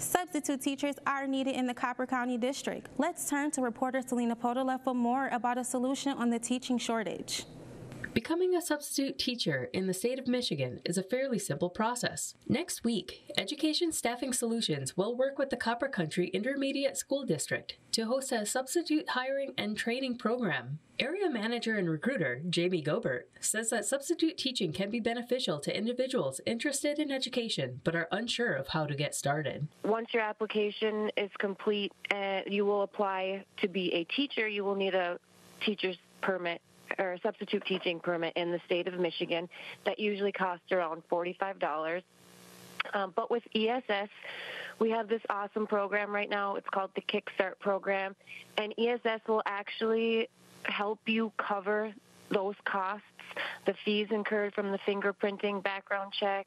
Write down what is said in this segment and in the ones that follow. Substitute teachers are needed in the Copper County District. Let's turn to reporter Selena Podoleva for more about a solution on the teaching shortage. Becoming a substitute teacher in the state of Michigan is a fairly simple process. Next week, Education Staffing Solutions will work with the Copper Country Intermediate School District to host a substitute hiring and training program. Area manager and recruiter Jamee Gobert says that substitute teaching can be beneficial to individuals interested in education but are unsure of how to get started. Once your application is complete and you will apply to be a teacher, you will need a teacher's permit or a substitute teaching permit in the state of Michigan that usually costs around $45. But with ESS, we have this awesome program right now. It's called the Kickstart program, and ESS will actually help you cover those costs, the fees incurred from the fingerprinting, background check,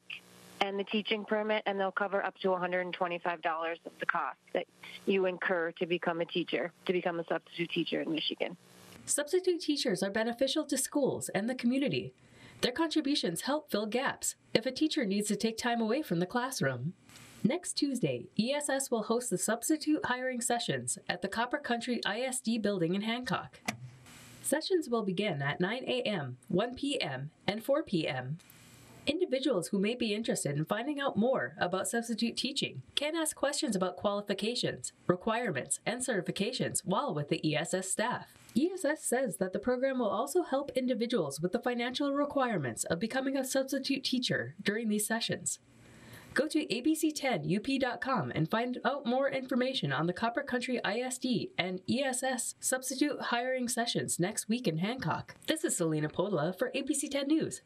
and the teaching permit, and they'll cover up to $125 of the cost that you incur to become a teacher, to become a substitute teacher in Michigan. Substitute teachers are beneficial to schools and the community. Their contributions help fill gaps if a teacher needs to take time away from the classroom. Next Tuesday, ESS will host the substitute hiring sessions at the Copper Country ISD building in Hancock. Sessions will begin at 9 a.m., 1 p.m., and 4 p.m. Individuals who may be interested in finding out more about substitute teaching can ask questions about qualifications, requirements, and certifications while with the ESS staff. ESS says that the program will also help individuals with the financial requirements of becoming a substitute teacher during these sessions. Go to abc10up.com and find out more information on the Copper Country ISD and ESS substitute hiring sessions next week in Hancock. This is Selena Podla for ABC 10 News.